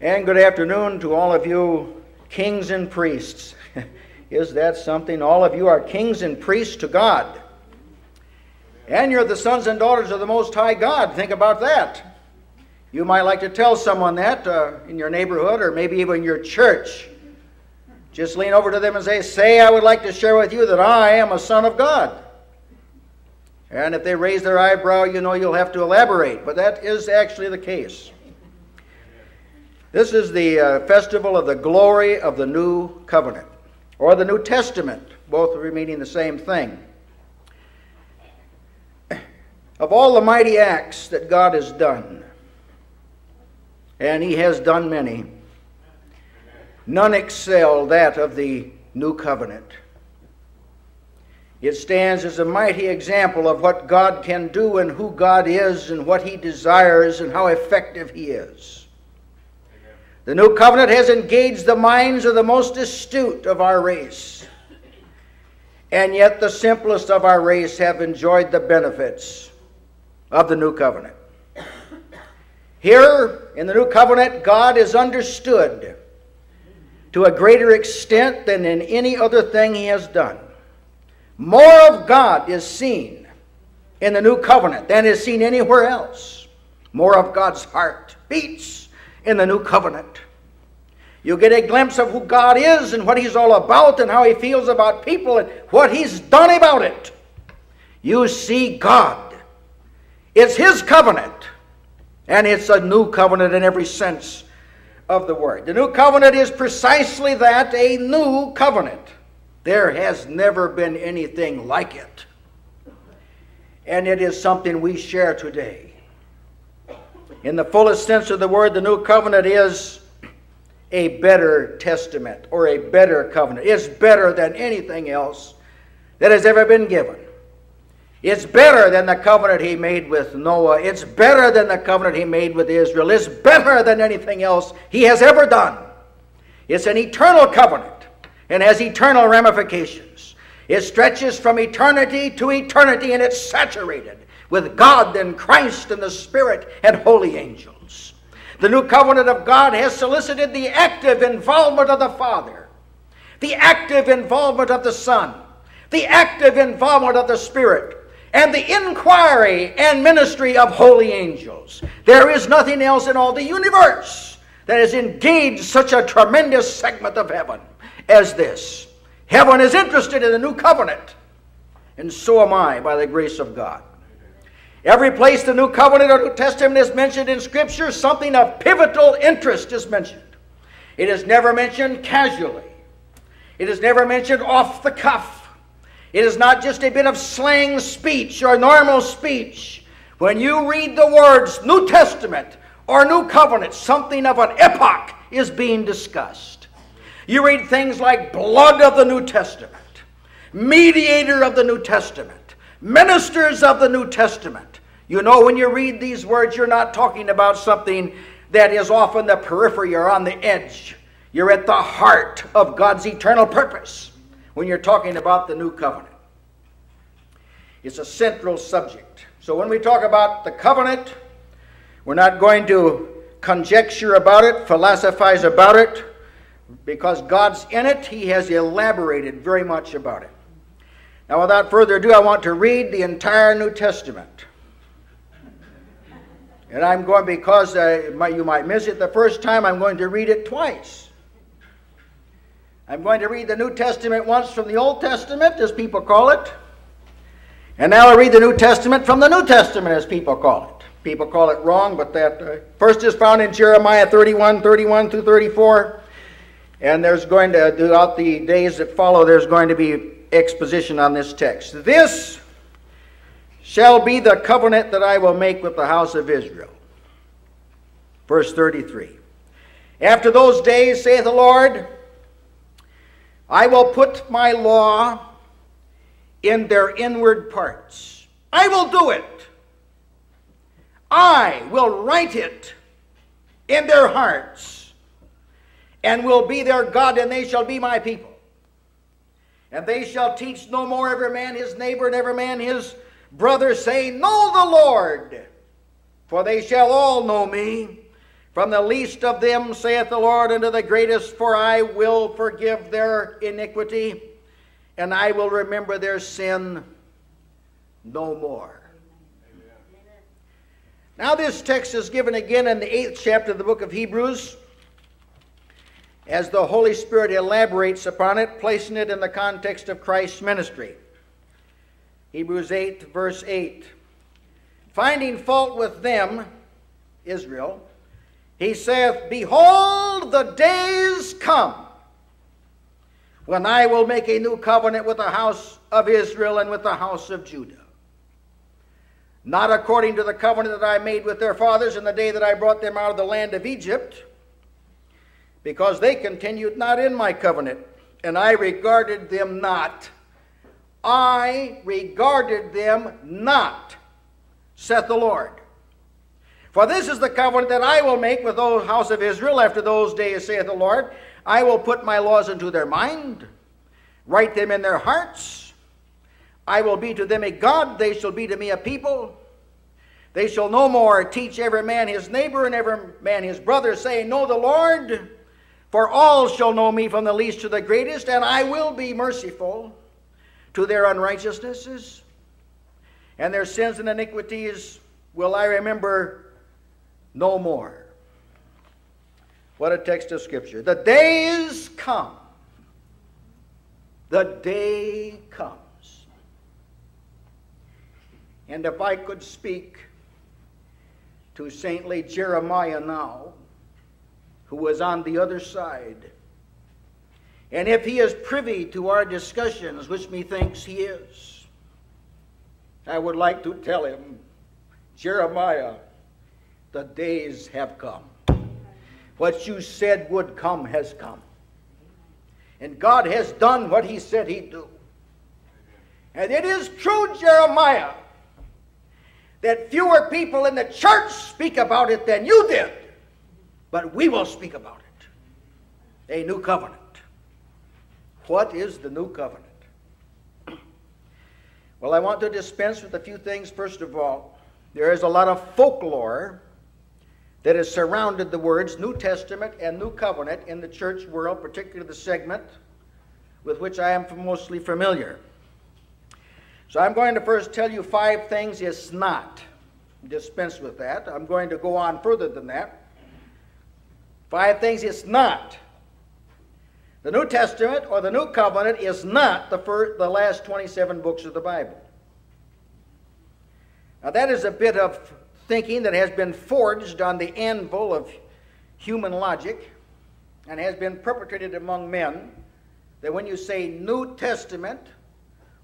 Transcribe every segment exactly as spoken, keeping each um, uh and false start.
And good afternoon to all of you kings and priests. Is that something? All of you are kings and priests to God. And you're the sons and daughters of the Most High God. Think about that. You might like to tell someone that uh, in your neighborhood or maybe even your church. Just lean over to them and say, say, I would like to share with you that I am a son of God. And if they raise their eyebrow, you know you'll have to elaborate. But that is actually the case. This is the uh, festival of the glory of the New Covenant, or the New Testament, both are meaning the same thing. Of all the mighty acts that God has done, and He has done many, none excel that of the New Covenant. It stands as a mighty example of what God can do and who God is and what He desires and how effective He is. The New Covenant has engaged the minds of the most astute of our race. And yet the simplest of our race have enjoyed the benefits of the New Covenant. Here, in the New Covenant, God is understood to a greater extent than in any other thing He has done. More of God is seen in the New Covenant than is seen anywhere else. More of God's heart beats in the New Covenant. You get a glimpse of who God is and what He's all about and how He feels about people and what He's done about it. You see God. It's His covenant, and it's a new covenant in every sense of the word. The New Covenant is precisely that, a new covenant. There has never been anything like it, and it is something we share today. In the fullest sense of the word, the New Covenant is a better testament or a better covenant. It's better than anything else that has ever been given. It's better than the covenant He made with Noah. It's better than the covenant He made with Israel. It's better than anything else He has ever done. It's an eternal covenant and has eternal ramifications. It stretches from eternity to eternity, and it's saturated with God and Christ and the Spirit and holy angels. The New Covenant of God has solicited the active involvement of the Father, the active involvement of the Son, the active involvement of the Spirit, and the inquiry and ministry of holy angels. There is nothing else in all the universe that has engaged such a tremendous segment of heaven as this. Heaven is interested in the New Covenant, and so am I by the grace of God. Every place the New Covenant or New Testament is mentioned in Scripture, something of pivotal interest is mentioned. It is never mentioned casually. It is never mentioned off the cuff. It is not just a bit of slang speech or normal speech. When you read the words New Testament or New Covenant, something of an epoch is being discussed. You read things like blood of the New Testament, mediator of the New Testament, ministers of the New Testament. You know, when you read these words, you're not talking about something that is off on the periphery or on the edge. You're at the heart of God's eternal purpose when you're talking about the New Covenant. It's a central subject. So when we talk about the covenant, we're not going to conjecture about it, philosophize about it, because God's in it. He has elaborated very much about it. Now, without further ado, I want to read the entire New Testament. And I'm going, because uh, you might miss it the first time, I'm going to read it twice. I'm going to read the New Testament once from the Old Testament, as people call it. And now I'll read the New Testament from the New Testament, as people call it. People call it wrong, but that uh, first is found in Jeremiah thirty-one, thirty-one through thirty-four. And there's going to, throughout the days that follow, there's going to be exposition on this text. This shall be the covenant that I will make with the house of Israel. Verse thirty-three. After those days, saith the Lord, I will put my law in their inward parts. I will do it. I will write it in their hearts, and will be their God, and they shall be my people. And they shall teach no more every man his neighbor and every man his brother, saying, Know the Lord, for they shall all know me, From the least of them, saith the Lord, unto the greatest, for I will forgive their iniquity, and I will remember their sin no more. Amen. Now this text is given again in the eighth chapter of the book of Hebrews, as the Holy Spirit elaborates upon it, placing it in the context of Christ's ministry. Hebrews eight, verse eight. Finding fault with them, Israel, he saith, behold, the days come when I will make a new covenant with the house of Israel and with the house of Judah. Not according to the covenant that I made with their fathers in the day that I brought them out of the land of Egypt, because they continued not in my covenant, and I regarded them not. I regarded them not, saith the Lord. For this is the covenant that I will make with the house of Israel after those days, saith the Lord. I will put my laws into their mind, write them in their hearts. I will be to them a God, they shall be to me a people. They shall no more teach every man his neighbor and every man his brother, saying, know the Lord, for all shall know me from the least to the greatest, and I will be merciful to their unrighteousnesses, and their sins and iniquities will I remember no more. What a text of Scripture. The days come. The day comes. And if I could speak to saintly Jeremiah now, who was on the other side, and if he is privy to our discussions, which methinks he is, I would like to tell him, Jeremiah, the days have come. What you said would come has come. And God has done what he said he'd do. And it is true, Jeremiah, that fewer people in the church speak about it than you did. But we will speak about it. A new covenant. What is the new covenant? Well, I want to dispense with a few things. First of all, there is a lot of folklore that has surrounded the words New Testament and New Covenant in the church world, particularly the segment with which I am mostly familiar. So I'm going to first tell you five things it's not. Dispense with that. I'm going to go on further than that. Five things it's not. The New Testament or the New Covenant is not the first, the last twenty-seven books of the Bible. Now that is a bit of thinking that has been forged on the anvil of human logic and has been perpetrated among men, that when you say New Testament,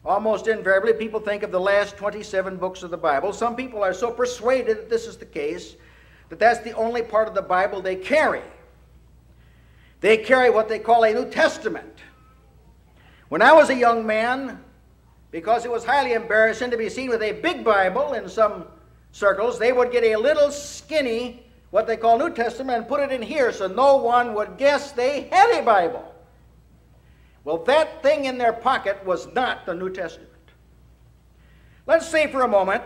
almost invariably people think of the last twenty-seven books of the Bible. Some people are so persuaded that this is the case that that's the only part of the Bible they carry. They carry what they call a New Testament. When I was a young man, because it was highly embarrassing to be seen with a big Bible in some circles, they would get a little skinny, what they call New Testament, and put it in here so no one would guess they had a Bible. Well, that thing in their pocket was not the New Testament. Let's say for a moment,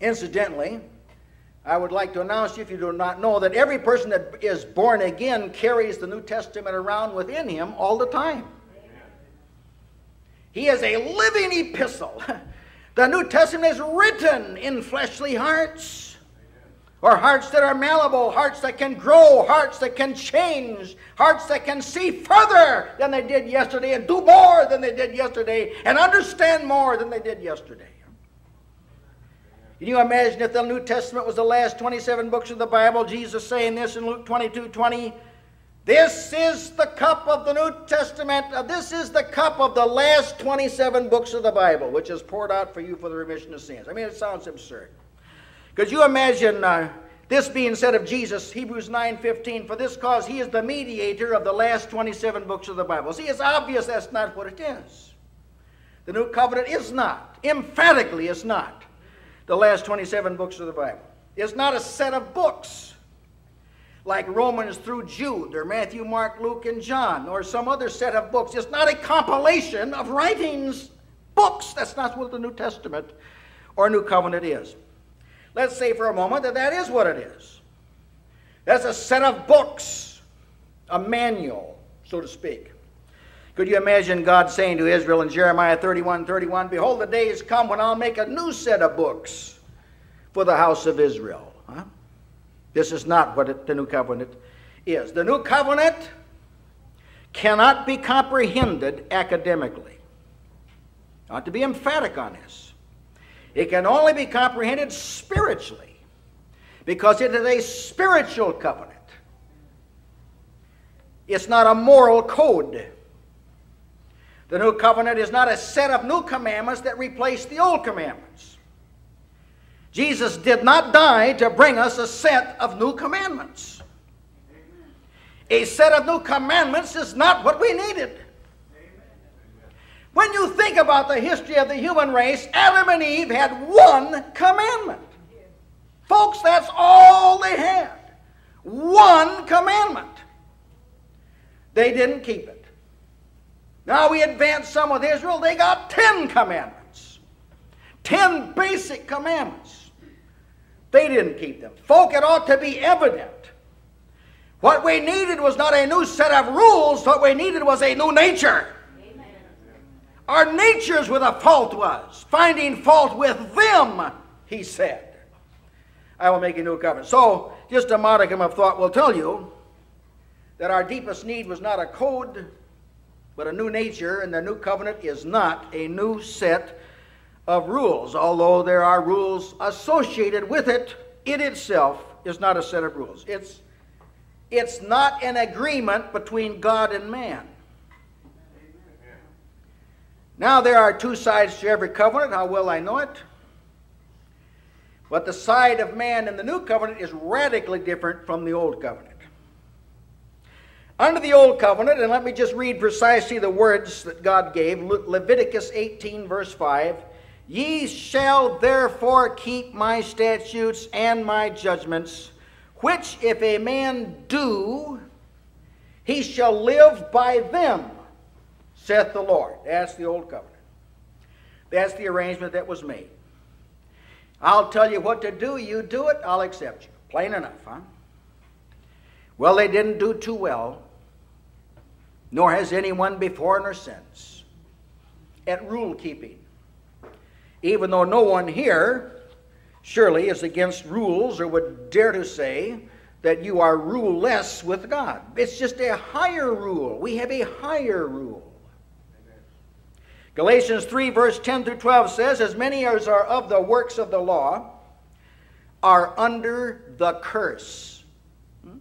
incidentally, I would like to announce to you, if you do not know, that every person that is born again carries the New Testament around within him all the time. He is a living epistle. The New Testament is written in fleshly hearts, or hearts that are malleable, hearts that can grow, hearts that can change, hearts that can see further than they did yesterday and do more than they did yesterday and understand more than they did yesterday. Can you imagine if the New Testament was the last twenty-seven books of the Bible? Jesus saying this in Luke twenty-two twenty, this is the cup of the New Testament. This is the cup of the last twenty-seven books of the Bible, which is poured out for you for the remission of sins. I mean, it sounds absurd. Could you imagine uh, this being said of Jesus, Hebrews nine fifteen, for this cause he is the mediator of the last twenty-seven books of the Bible. See, it's obvious that's not what it is. The New Covenant is not, emphatically is not, the last twenty-seven books of the Bible. It's not a set of books like Romans through Jude, or Matthew, Mark, Luke, and John, or some other set of books. It's not a compilation of writings, books. That's not what the New Testament or New Covenant is. Let's say for a moment that that is what it is. That's a set of books, a manual, so to speak. Could you imagine God saying to Israel in Jeremiah thirty-one thirty-one, "Behold, the day is come when I'll make a new set of books for the house of Israel." Huh? This is not what it, the new covenant is. The new covenant cannot be comprehended academically. I ought to be emphatic on this. It can only be comprehended spiritually, because it is a spiritual covenant. It's not a moral code. The new covenant is not a set of new commandments that replace the old commandments. Jesus did not die to bring us a set of new commandments. A set of new commandments is not what we needed. When you think about the history of the human race, Adam and Eve had one commandment. Folks, that's all they had. One commandment. They didn't keep it. Now we advance some with Israel. They got ten commandments. Ten basic commandments. They didn't keep them. Folk, it ought to be evident. What we needed was not a new set of rules. What we needed was a new nature. Amen. Our nature's where the fault was. Finding fault with them, he said, "I will make a new covenant." So, just a modicum of thought will tell you that our deepest need was not a code, but a new nature, and the new covenant is not a new set of rules. Although there are rules associated with it, it itself is not a set of rules. It's, it's not an agreement between God and man. Now there are two sides to every covenant, how well I know it. But the side of man in the new covenant is radically different from the old covenant. Under the old covenant, and let me just read precisely the words that God gave, Le- Leviticus eighteen, verse five, "Ye shall therefore keep my statutes and my judgments, which if a man do, he shall live by them, saith the Lord." That's the old covenant. That's the arrangement that was made. I'll tell you what to do, you do it, I'll accept you. Plain enough, huh? Well, they didn't do too well. Nor has anyone before nor since, at rule-keeping. Even though no one here, surely, is against rules or would dare to say that you are ruleless with God. It's just a higher rule. We have a higher rule. Amen. Galatians three, verse ten through twelve says, "As many as are of the works of the law are under the curse." Hmm?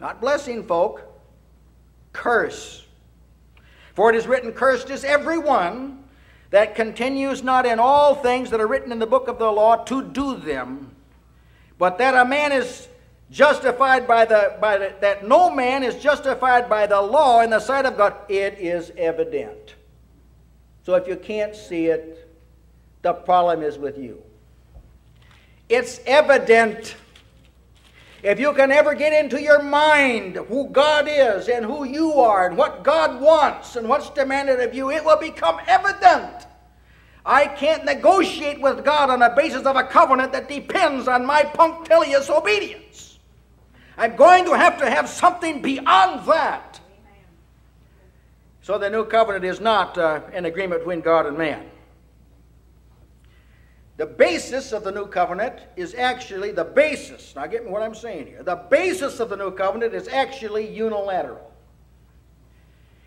Not blessing, folk. Curse. "For it is written, cursed is everyone that continues not in all things that are written in the book of the law to do them, but that a man is justified by the, by the that no man is justified by the law in the sight of God, it is evident." So if you can't see it, the problem is with you. It's evident. If you can ever get into your mind who God is and who you are and what God wants and what's demanded of you, it will become evident. I can't negotiate with God on the basis of a covenant that depends on my punctilious obedience. I'm going to have to have something beyond that. So the new covenant is not uh, an agreement between God and man. The basis of the new covenant is actually the basis. Now get me what I'm saying here. The basis of the new covenant is actually unilateral.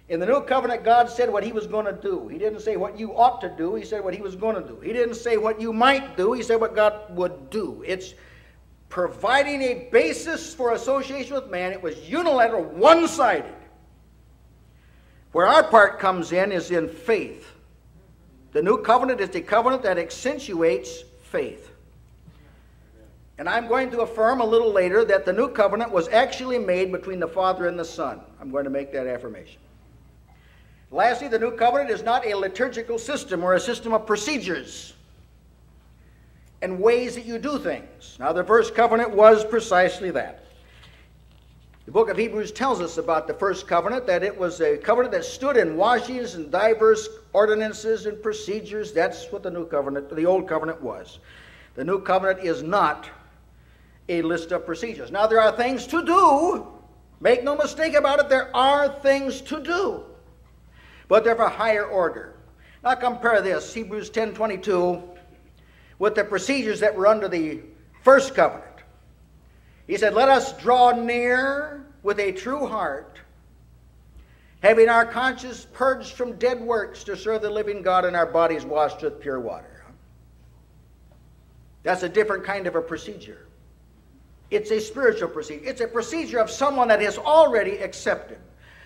In the new covenant, God said what he was going to do. He didn't say what you ought to do. He said what he was going to do. He didn't say what you might do. He said what God would do. It's providing a basis for association with man. It was unilateral, one-sided. Where our part comes in is in faith. The new covenant is the covenant that accentuates faith. And I'm going to affirm a little later that the new covenant was actually made between the Father and the Son. I'm going to make that affirmation. Lastly, the new covenant is not a liturgical system or a system of procedures and ways that you do things. Now, the first covenant was precisely that. The book of Hebrews tells us about the first covenant, that it was a covenant that stood in washings and diverse ordinances and procedures. That's what the new covenant, the old covenant was. The new covenant is not a list of procedures. Now, there are things to do. Make no mistake about it, there are things to do. But they're of a higher order. Now compare this, Hebrews ten twenty-two, with the procedures that were under the first covenant. He said, let us draw near with a true heart, having our conscience purged from dead works to serve the living God, and our bodies washed with pure water. That's a different kind of a procedure. It's a spiritual procedure. It's a procedure of someone that is already accepted.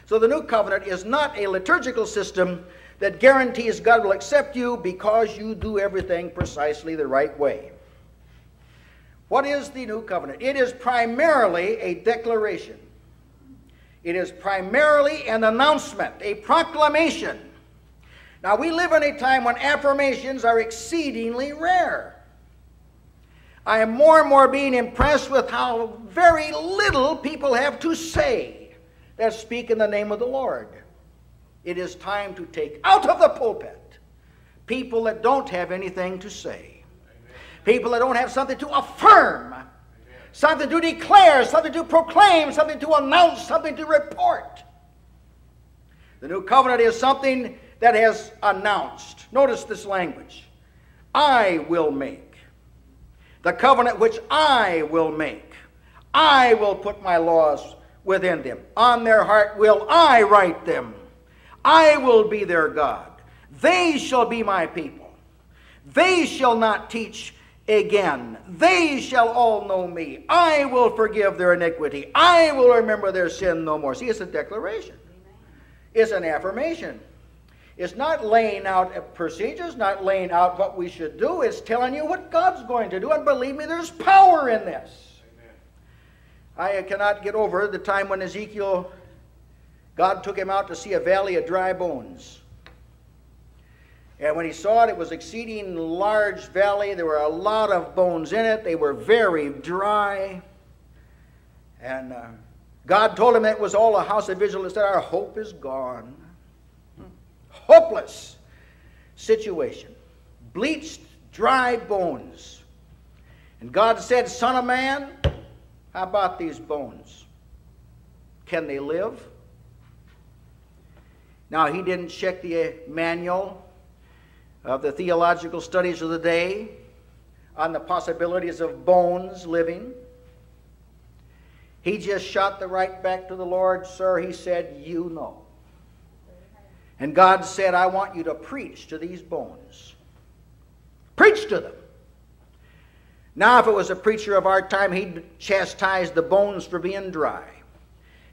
So the new covenant is not a liturgical system that guarantees God will accept you because you do everything precisely the right way. What is the new covenant? It is primarily a declaration. It is primarily an announcement, a proclamation. Now, we live in a time when affirmations are exceedingly rare. I am more and more being impressed with how very little people have to say that speak in the name of the Lord. It is time to take out of the pulpit people that don't have anything to say. Amen. People that don't have something to affirm. Amen. Something to declare, something to proclaim, something to announce, something to report. The new covenant is something that has announced. Notice this language. I will make. The covenant which I will make. I will put my laws within them. On their heart will I write them. I will be their God. They shall be my people. They shall not teach again. They shall all know me. I will forgive their iniquity. I will remember their sin no more. See, it's a declaration. It's an affirmation. It's not laying out procedures, not laying out what we should do. It's telling you what God's going to do. And believe me, there's power in this. Amen. I cannot get over the time when Ezekiel... God took him out to see a valley of dry bones. And when he saw it, it was exceeding large valley. There were a lot of bones in it. They were very dry. And uh, God told him that it was all a house of Israel. He said, our hope is gone. Hopeless situation. Bleached, dry bones. And God said, Son of man, how about these bones? Can they live? Now, he didn't check the manual of the theological studies of the day on the possibilities of bones living. He just shot the right back to the Lord. Sir, he said, you know. And God said, I want you to preach to these bones. Preach to them. Now, if it was a preacher of our time, he'd chastise the bones for being dry.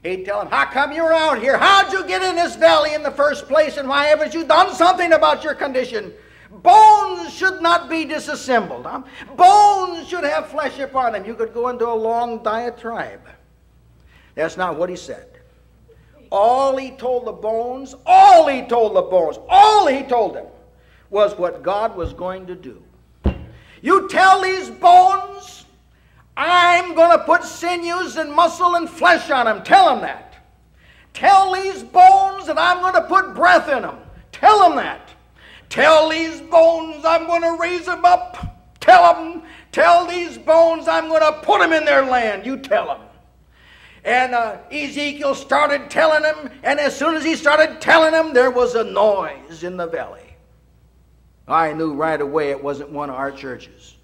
He'd tell him, how come you're out here? How'd you get in this valley in the first place? And why haven't you done something about your condition? Bones should not be disassembled. Huh? Bones should have flesh upon them. You could go into a long diatribe. That's not what he said. All he told the bones, all he told the bones, all he told them was what God was going to do. You tell these bones, I'm going to put sinews and muscle and flesh on them. Tell them that. Tell these bones that I'm going to put breath in them. Tell them that. Tell these bones I'm going to raise them up. Tell them. Tell these bones I'm going to put them in their land. You tell them. And uh, Ezekiel started telling them, and as soon as he started telling them, there was a noise in the valley. I knew right away it wasn't one of our churches.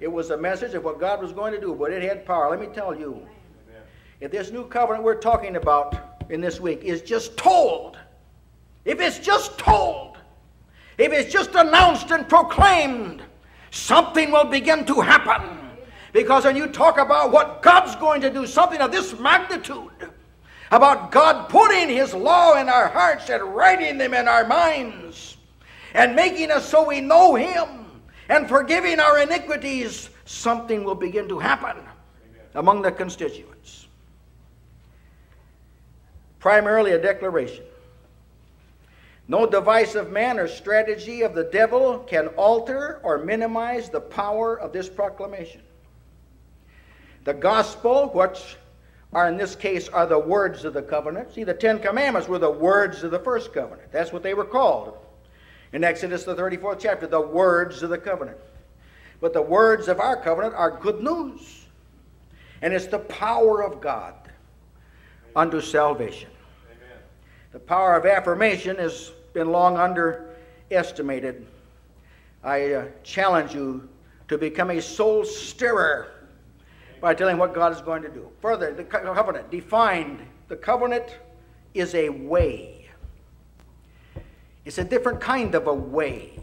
It was a message of what God was going to do, but it had power. Let me tell you, amen. If this new covenant we're talking about in this week is just told, if it's just told, if it's just announced and proclaimed, something will begin to happen. Because when you talk about what God's going to do, something of this magnitude, about God putting His law in our hearts and writing them in our minds and making us so we know Him, and forgiving our iniquities, something will begin to happen among the constituents. Primarily a declaration. No device of man or strategy of the devil can alter or minimize the power of this proclamation. The gospel, which are in this case are the words of the covenant. See, the Ten Commandments were the words of the first covenant. That's what they were called. In Exodus, the thirty-fourth chapter, the words of the covenant. But the words of our covenant are good news. And it's the power of God unto salvation. Amen. The power of affirmation has been long underestimated. I uh, challenge you to become a soul stirrer by telling what God is going to do. Further, the covenant defined. The covenant is a way. It's a different kind of a way.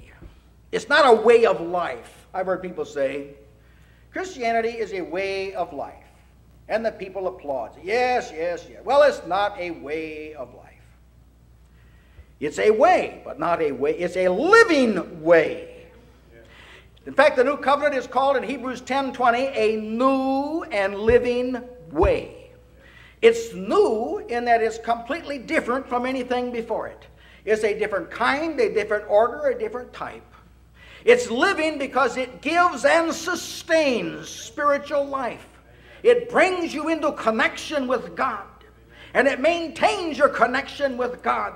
It's not a way of life. I've heard people say, Christianity is a way of life. And the people applaud. Yes, yes, yes. Well, it's not a way of life. It's a way, but not a way. It's a living way. In fact, the new covenant is called in Hebrews ten twenty a new and living way. It's new in that it's completely different from anything before it. It's a different kind, a different order, a different type. It's living because it gives and sustains spiritual life. It brings you into connection with God, and it maintains your connection with God.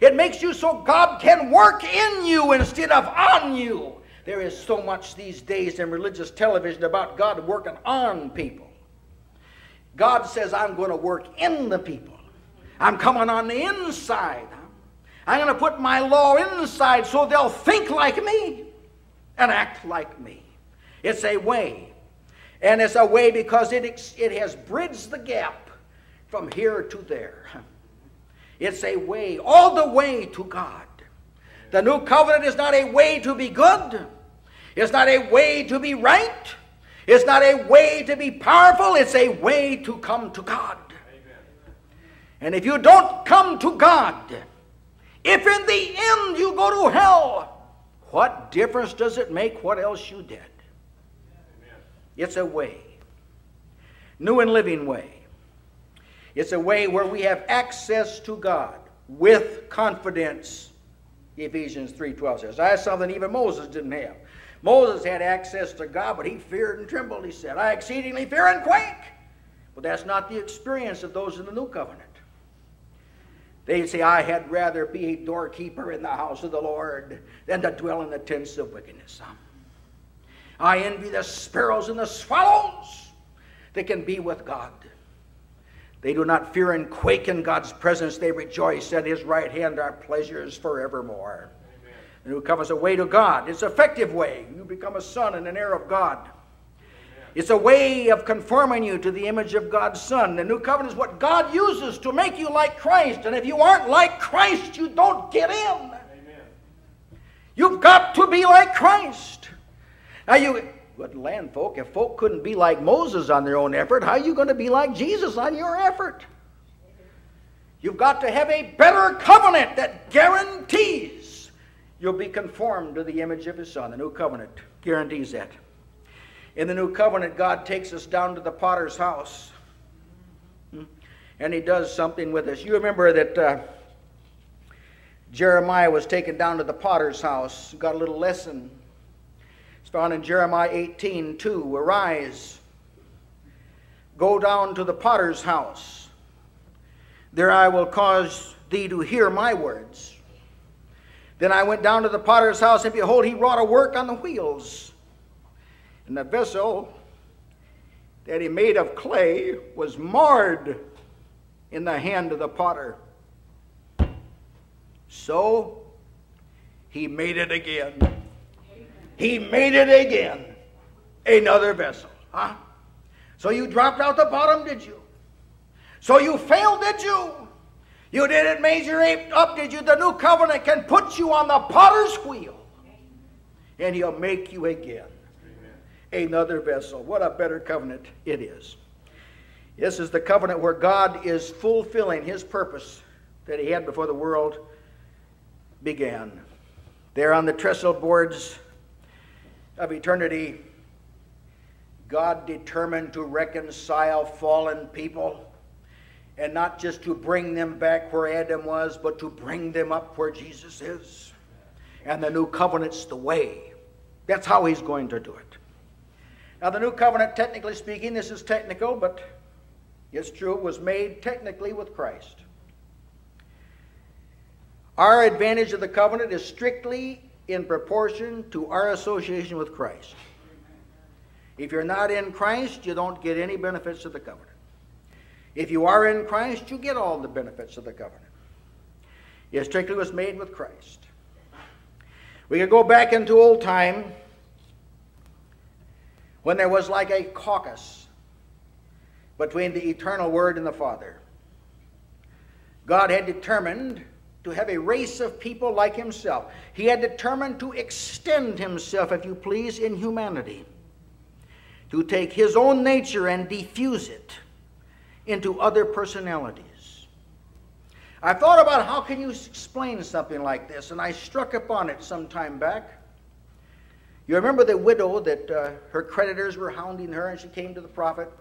It makes you so God can work in you instead of on you. There is so much these days in religious television about God working on people. God says, I'm going to work in the people. I'm coming on the inside. I'm going to put my law inside so they'll think like me and act like me. It's a way. And it's a way because it, it has bridged the gap from here to there. It's a way, all the way to God. The new covenant is not a way to be good. It's not a way to be right. It's not a way to be powerful. It's a way to come to God. Amen. And if you don't come to God, if in the end you go to hell, what difference does it make what else you did? Amen. It's a way. New and living way. It's a way where we have access to God with confidence. Ephesians three twelve says, that's something even Moses didn't have. Moses had access to God, but he feared and trembled. He said, I exceedingly fear and quake. But that's not the experience of those in the new covenant. They say, I had rather be a doorkeeper in the house of the Lord than to dwell in the tents of wickedness. I envy the sparrows and the swallows that can be with God. They do not fear and quake in God's presence. They rejoice at His right hand are pleasures forevermore. Amen. The new covenant is a way to God. It's an effective way. You become a son and an heir of God. Amen. It's a way of conforming you to the image of God's Son. The new covenant is what God uses to make you like Christ. And if you aren't like Christ, you don't get in. Amen. You've got to be like Christ. Now you... Good land, folk. If folk couldn't be like Moses on their own effort, how are you going to be like Jesus on your effort? You've got to have a better covenant that guarantees you'll be conformed to the image of His Son. The new covenant guarantees that. In the new covenant, God takes us down to the potter's house. And He does something with us. You remember that uh, Jeremiah was taken down to the potter's house. Got a little lesson. It's found in Jeremiah eighteen two. Arise, go down to the potter's house. There I will cause thee to hear my words. Then I went down to the potter's house, and behold, he wrought a work on the wheels. And the vessel that he made of clay was marred in the hand of the potter. So he made it again. He made it again, another vessel. Huh? So you dropped out the bottom, did you? So you failed, did you? You didn't measure up, did you? The new covenant can put you on the potter's wheel, and He'll make you again, amen, another vessel. What a better covenant it is. This is the covenant where God is fulfilling His purpose that He had before the world began. There on the trestle boards of eternity, God determined to reconcile fallen people, and not just to bring them back where Adam was, but to bring them up where Jesus is. And the new covenant's the way. That's how He's going to do it. Now the new covenant, technically speaking, this is technical, but it's true, was made technically with Christ. Our advantage of the covenant is strictly in proportion to our association with Christ. If you're not in Christ, you don't get any benefits of the covenant. If you are in Christ, you get all the benefits of the covenant. It strictly was made with Christ. We could go back into old time when there was like a caucus between the eternal Word and the Father. God had determined to have a race of people like himself. He had determined to extend himself, if you please, in humanity, to take his own nature and diffuse it into other personalities. I thought about how can you explain something like this, and I struck upon it some time back. You remember the widow that uh, her creditors were hounding her, and she came to the prophet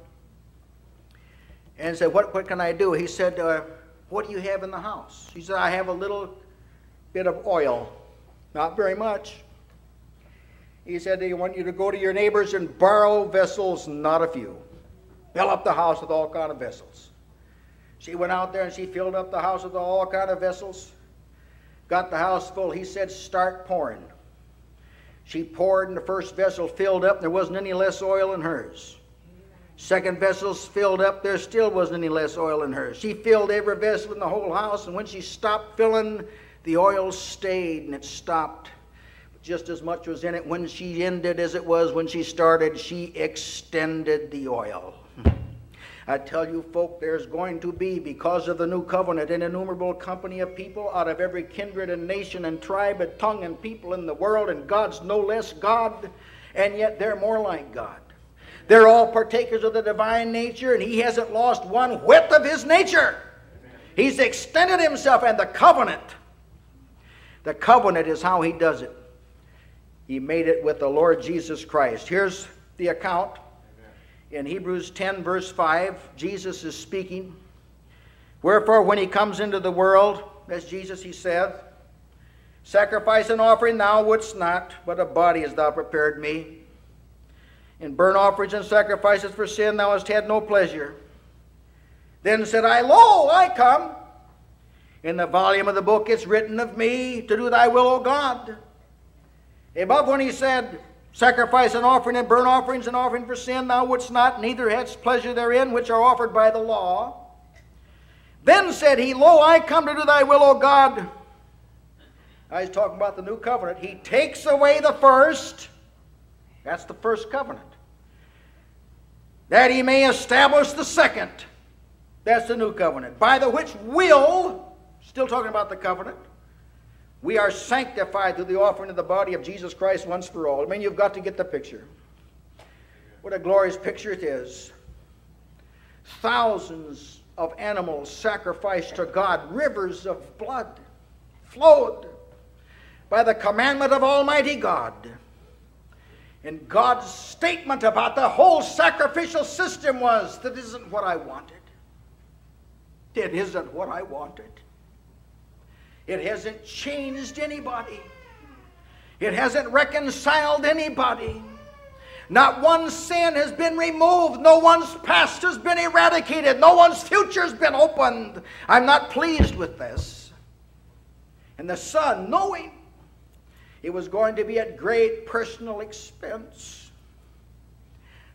and said, what, what can I do? He said, uh, what do you have in the house? She said, I have a little bit of oil, not very much. He said, I want you to go to your neighbors and borrow vessels, not a few. Fill up the house with all kind of vessels. She went out there and she filled up the house with all kind of vessels, got the house full. He said, start pouring. She poured and the first vessel filled up. There wasn't any less oil in hers. Second vessels filled up. There still wasn't any less oil in hers. She filled every vessel in the whole house, and when she stopped filling, the oil stayed and it stopped. Just as much was in it when she ended as it was when she started. She extended the oil. I tell you, folk, there's going to be, because of the new covenant, an innumerable company of people out of every kindred and nation and tribe and tongue and people in the world, and God's no less God, and yet they're more like God. They're all partakers of the divine nature, and he hasn't lost one whit of his nature. He's extended himself, and the covenant, the covenant is how he does it. He made it with the Lord Jesus Christ. Here's the account. In Hebrews ten verse five, Jesus is speaking. Wherefore when he comes into the world, that's Jesus, he saith, sacrifice and offering thou wouldst not, but a body hast thou prepared me. In burnt offerings and sacrifices for sin thou hast had no pleasure. Then said I, lo, I come. In the volume of the book it's written of me, to do thy will, O God. Above when he said, sacrifice and offering and burnt offerings and offering for sin thou wouldst not, neither hadst pleasure therein, which are offered by the law. Then said he, lo, I come to do thy will, O God. Now he's talking about the new covenant. He takes away the first. That's the first covenant. That he may establish the second. That's the new covenant. By the which will, still talking about the covenant, we are sanctified through the offering of the body of Jesus Christ once for all. I mean, you've got to get the picture. What a glorious picture it is. Thousands of animals sacrificed to God. Rivers of blood flowed by the commandment of Almighty God. And God's statement about the whole sacrificial system was, that isn't what I wanted. It isn't what I wanted. It hasn't changed anybody. It hasn't reconciled anybody. Not one sin has been removed. No one's past has been eradicated. No one's future has been opened. I'm not pleased with this. And the Son, knowing it was going to be at great personal expense,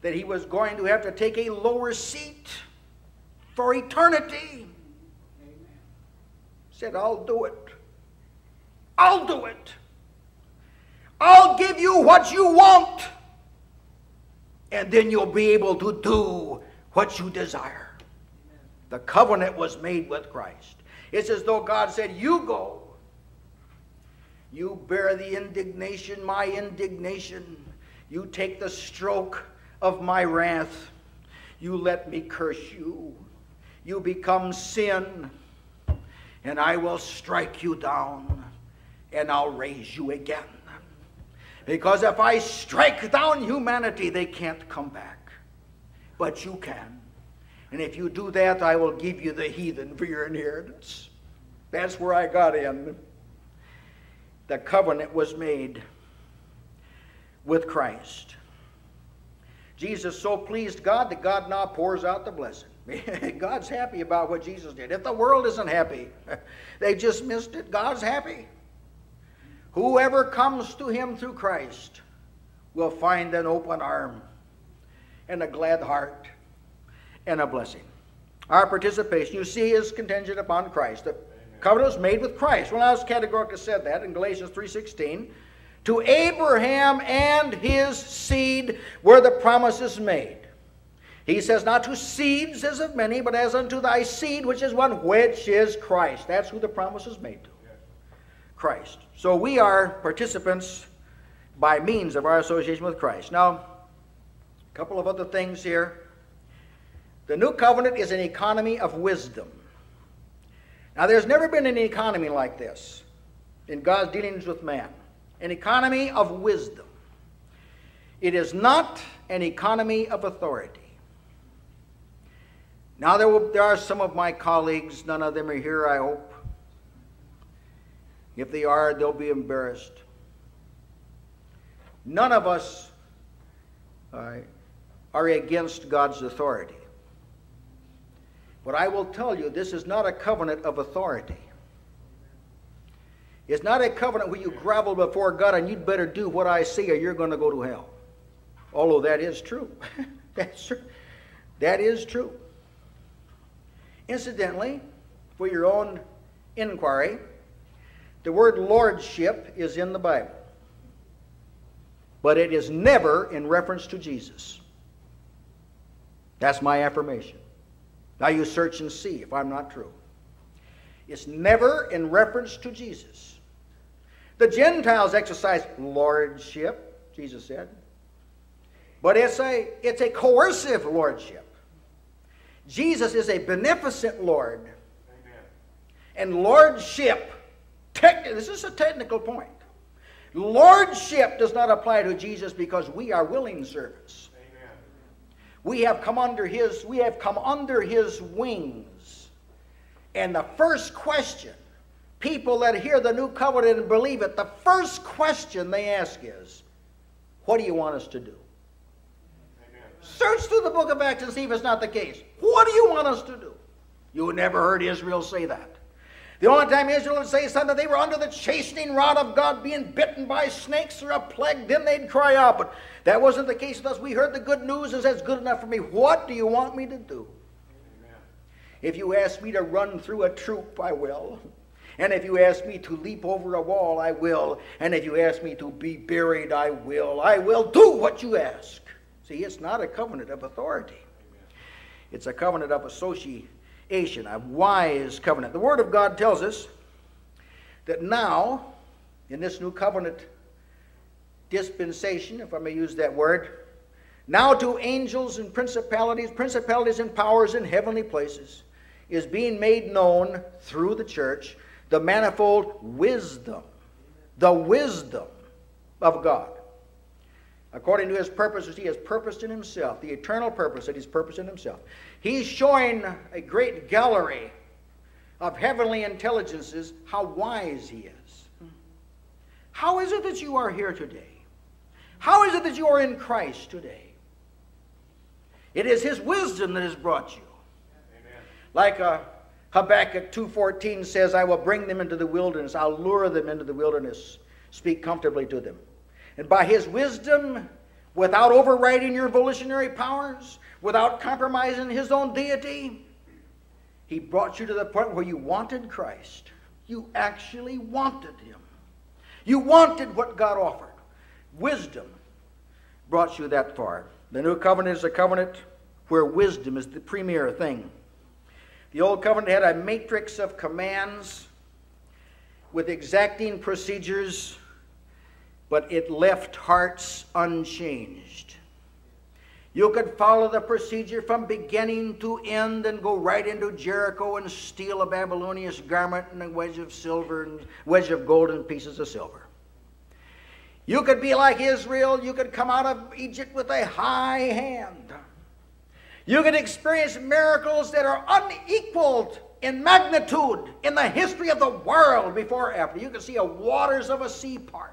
that he was going to have to take a lower seat for eternity, said, I'll do it. I'll do it. I'll give you what you want, and then you'll be able to do what you desire. Amen. The covenant was made with Christ. It's as though God said, you go. You bear the indignation, my indignation. You take the stroke of my wrath. You let me curse you. You become sin. And I will strike you down, and I'll raise you again. Because if I strike down humanity, they can't come back. But you can. And if you do that, I will give you the heathen for your inheritance. That's where I got in. The covenant was made with Christ. Jesus so pleased God that God now pours out the blessing. God's happy about what Jesus did. If the world isn't happy, they just missed it. God's happy. Whoever comes to him through Christ will find an open arm and a glad heart and a blessing. Our participation, you see, is contingent upon Christ. The covenant was made with Christ. Well, I was categorically said that in Galatians three sixteen. To Abraham and his seed were the promises made. He says, not to seeds as of many, but as unto thy seed, which is one, which is Christ. That's who the promise is made to. Christ. So we are participants by means of our association with Christ. Now, a couple of other things here. The new covenant is an economy of wisdom. Now, there's never been an economy like this in God's dealings with man. An economy of wisdom. It is not an economy of authority. Now, there, will, there are some of my colleagues, none of them are here, I hope. If they are, they'll be embarrassed. None of us uh, are against God's authority. But I will tell you, this is not a covenant of authority. It's not a covenant where you grovel before God and you'd better do what I say or you're going to go to hell. Although that is true. That's true. That is true. Incidentally, for your own inquiry, the word lordship is in the Bible. But it is never in reference to Jesus. That's my affirmation. Now you search and see if I'm not true. It's never in reference to Jesus. The Gentiles exercise lordship, Jesus said. But it's a, it's a coercive lordship. Jesus is a beneficent Lord. Amen. And lordship, this is a technical point. Lordship does not apply to Jesus because we are willing servants. Amen. We have come under his, we have come under his wings. And the first question, people that hear the new covenant and believe it, the first question they ask is, what do you want us to do? Search through the book of Acts and see if it's not the case. What do you want us to do? You never heard Israel say that. The only time Israel would say something, they were under the chastening rod of God, being bitten by snakes or a plague, then they'd cry out. But that wasn't the case with us. We heard the good news and said, it's good enough for me. What do you want me to do? Amen. If you ask me to run through a troop, I will. And if you ask me to leap over a wall, I will. And if you ask me to be buried, I will. I will do what you ask. See, it's not a covenant of authority. It's a covenant of association, a wise covenant. The Word of God tells us that now, in this new covenant dispensation, if I may use that word, now to angels and principalities, principalities and powers in heavenly places, is being made known through the church, the manifold wisdom, the wisdom of God. According to his purposes, he has purposed in himself, the eternal purpose that he's purposed in himself. He's showing a great gallery of heavenly intelligences how wise he is. How is it that you are here today? How is it that you are in Christ today? It is his wisdom that has brought you. Amen. Like a Habakkuk two fourteen says, I will bring them into the wilderness. I'll lure them into the wilderness. Speak comfortably to them. And by his wisdom, without overriding your volitionary powers, without compromising his own deity, he brought you to the point where you wanted Christ. You actually wanted him. You wanted what God offered. Wisdom brought you that far. The new covenant is a covenant where wisdom is the premier thing. The old covenant had a matrix of commands with exacting procedures, but it left hearts unchanged. You could follow the procedure from beginning to end and go right into Jericho and steal a Babylonian garment and a wedge of silver and wedge of gold and pieces of silver. You could be like Israel. You could come out of Egypt with a high hand. You could experience miracles that are unequaled in magnitude in the history of the world before or after. You could see the waters of a sea part.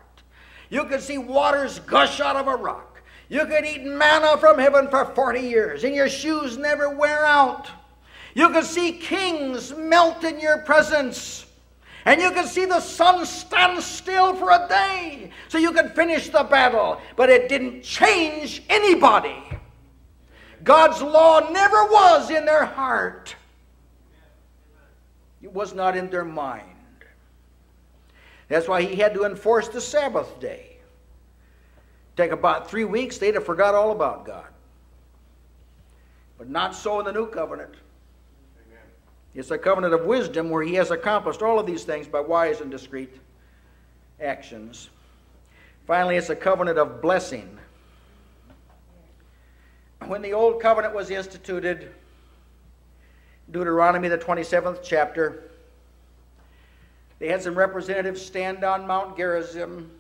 You could see waters gush out of a rock. You could eat manna from heaven for forty years, and your shoes never wear out. You could see kings melt in your presence, and you could see the sun stand still for a day, so you could finish the battle. But it didn't change anybody. God's law never was in their heart. It was not in their mind. That's why he had to enforce the Sabbath day. Take about three weeks, they'd have forgot all about God. But not so in the new covenant. Amen. It's a covenant of wisdom where he has accomplished all of these things by wise and discreet actions. Finally, it's a covenant of blessing. When the old covenant was instituted, Deuteronomy the twenty-seventh chapter, they had some representatives stand on Mount Gerizim.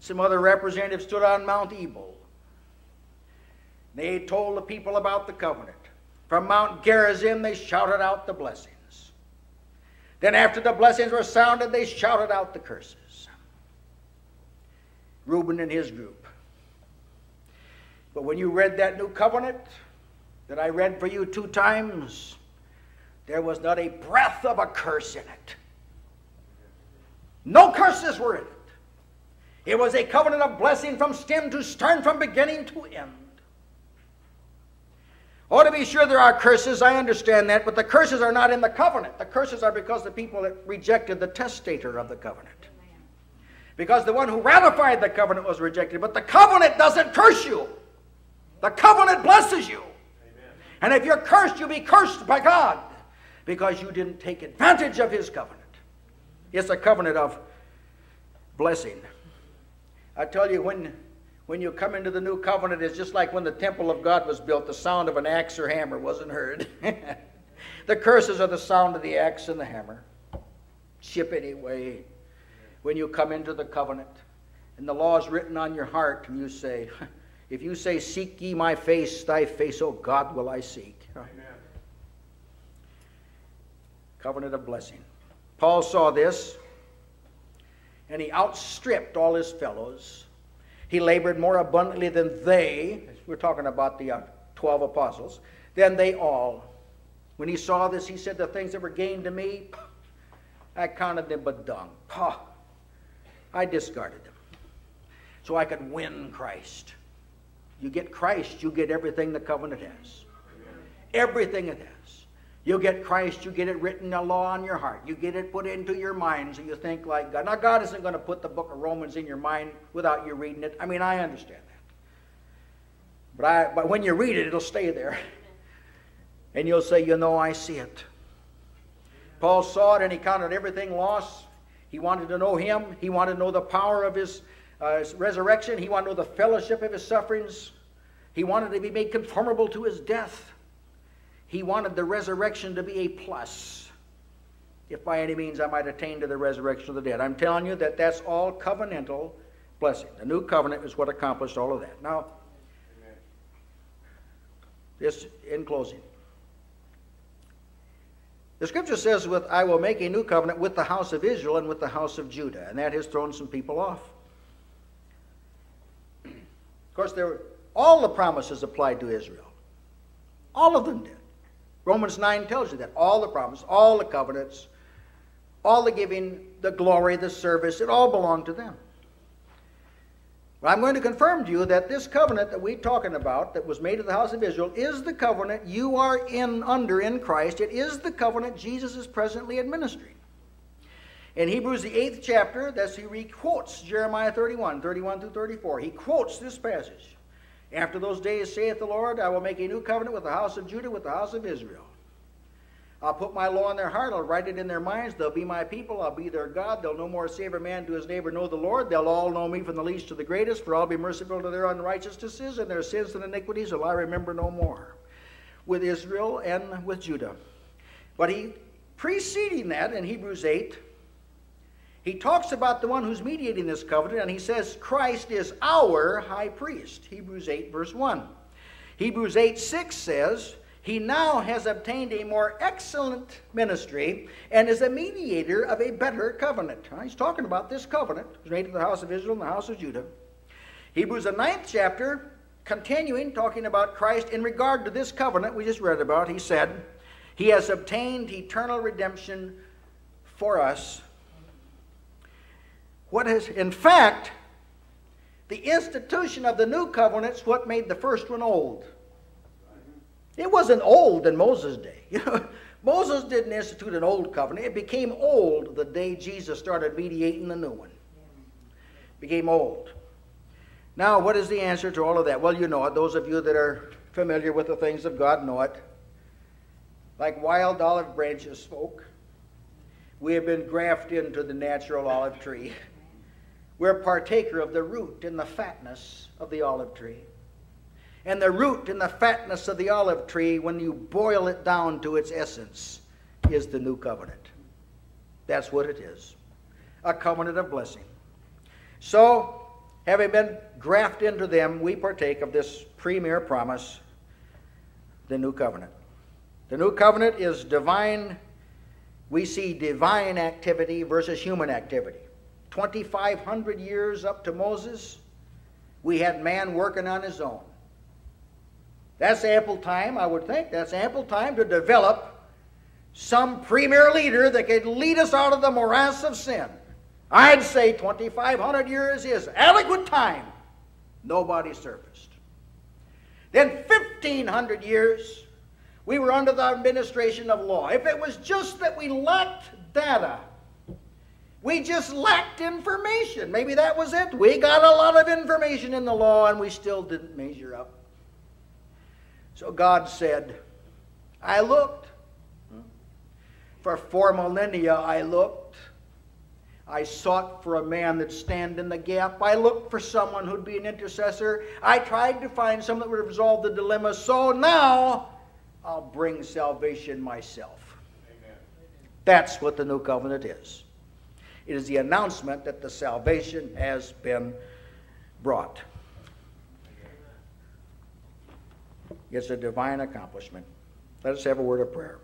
Some other representatives stood on Mount Ebal. They told the people about the covenant. From Mount Gerizim they shouted out the blessings. Then after the blessings were sounded, they shouted out the curses. Reuben and his group. But when you read that new covenant that I read for you two times, there was not a breath of a curse in it. No curses were in it. It was a covenant of blessing from stem to stern, from beginning to end. Oh, to be sure there are curses, I understand that, but the curses are not in the covenant. The curses are because the people that rejected the testator of the covenant. Because the one who ratified the covenant was rejected, but the covenant doesn't curse you. The covenant blesses you. Amen. And if you're cursed, you'll be cursed by God because you didn't take advantage of his covenant. It's a covenant of blessing. I tell you, when, when you come into the new covenant, it's just like when the temple of God was built, the sound of an axe or hammer wasn't heard. The curses are the sound of the axe and the hammer. Chip anyway. When you come into the covenant, and the law is written on your heart, and you say, if you say, seek ye my face, thy face, O God, will I seek. Amen. Covenant of blessing. Paul saw this, and he outstripped all his fellows. He labored more abundantly than they. We're talking about the twelve apostles. Than they all. When he saw this, he said, the things that were gained to me, I counted them but dung. Oh, I discarded them so I could win Christ. You get Christ, you get everything the covenant has. Everything it has. You get Christ, you get it written, a law on your heart. You get it put into your mind so you think like God. Now, God isn't going to put the book of Romans in your mind without you reading it. I mean, I understand that. But, I, but when you read it, it'll stay there. And you'll say, you know, I see it. Paul saw it and he counted everything lost. He wanted to know him. He wanted to know the power of his, uh, his resurrection. He wanted to know the fellowship of his sufferings. He wanted to be made conformable to his death. He wanted the resurrection to be a plus. If by any means I might attain to the resurrection of the dead. I'm telling you that that's all covenantal blessing. The new covenant is what accomplished all of that. Now, amen. This in closing. The scripture says, with, I will make a new covenant with the house of Israel and with the house of Judah. And that has thrown some people off. Of course, there were, all the promises applied to Israel. All of them did. Romans nine tells you that. All the promises, all the covenants, all the giving, the glory, the service, it all belonged to them. But I'm going to confirm to you that this covenant that we're talking about that was made to the house of Israel is the covenant you are in under in Christ. It is the covenant Jesus is presently administering. In Hebrews, the eighth chapter, that's he re-quotes Jeremiah thirty-one, thirty-one through thirty-four. He quotes this passage. After those days, saith the Lord, I will make a new covenant with the house of Judah, with the house of Israel. I'll put my law in their heart. I'll write it in their minds. They'll be my people. I'll be their God. They'll no more say every man to his neighbor, know the Lord. They'll all know me from the least to the greatest, for I'll be merciful to their unrighteousnesses, and their sins and iniquities will I remember no more. With Israel and with Judah. But he, preceding that in Hebrews eight, he talks about the one who's mediating this covenant, and he says Christ is our high priest. Hebrews eight verse one. Hebrews eight six says, he now has obtained a more excellent ministry and is a mediator of a better covenant. He's talking about this covenant. It was made to the house of Israel and the house of Judah. Hebrews the ninth chapter, continuing talking about Christ in regard to this covenant we just read about, he said, he has obtained eternal redemption for us. What is, in fact, the institution of the new covenant is what made the first one old. It wasn't old in Moses' day. You know, Moses didn't institute an old covenant. It became old the day Jesus started mediating the new one. It became old. Now, what is the answer to all of that? Well, you know it. Those of you that are familiar with the things of God know it. Like wild olive branches spoke, we have been grafted into the natural olive tree. We're partaker of the root and the fatness of the olive tree. And the root and the fatness of the olive tree, when you boil it down to its essence, is the new covenant. That's what it is. A covenant of blessing. So, having been grafted into them, we partake of this premier promise, the new covenant. The new covenant is divine. We see divine activity versus human activity. twenty-five hundred years up to Moses, we had man working on his own. That's ample time, I would think. That's ample time to develop some premier leader that could lead us out of the morass of sin. I'd say twenty-five hundred years is adequate time. Nobody surfaced. Then fifteen hundred years, we were under the administration of law. If it was just that we lacked data, we just lacked information. Maybe that was it. We got a lot of information in the law and we still didn't measure up. So God said, I looked. For four millennia I looked. I sought for a man that stand in the gap. I looked for someone who'd be an intercessor. I tried to find someone that would resolve the dilemma. So now I'll bring salvation myself. Amen. That's what the new covenant is. It is the announcement that the salvation has been brought. It's a divine accomplishment. Let us have a word of prayer.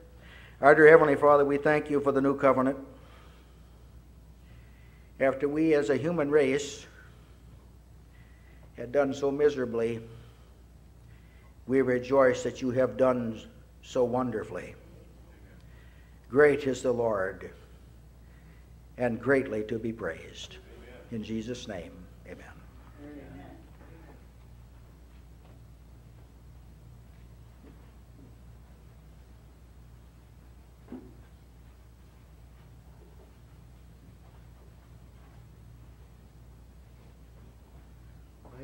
Our dear Heavenly Father, we thank you for the new covenant. After we as a human race had done so miserably, we rejoice that you have done so wonderfully. Great is the Lord, and greatly to be praised. Amen. In Jesus' name, amen. Amen.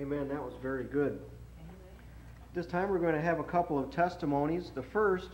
Amen. That was very good. Amen. This time we're going to have a couple of testimonies. The first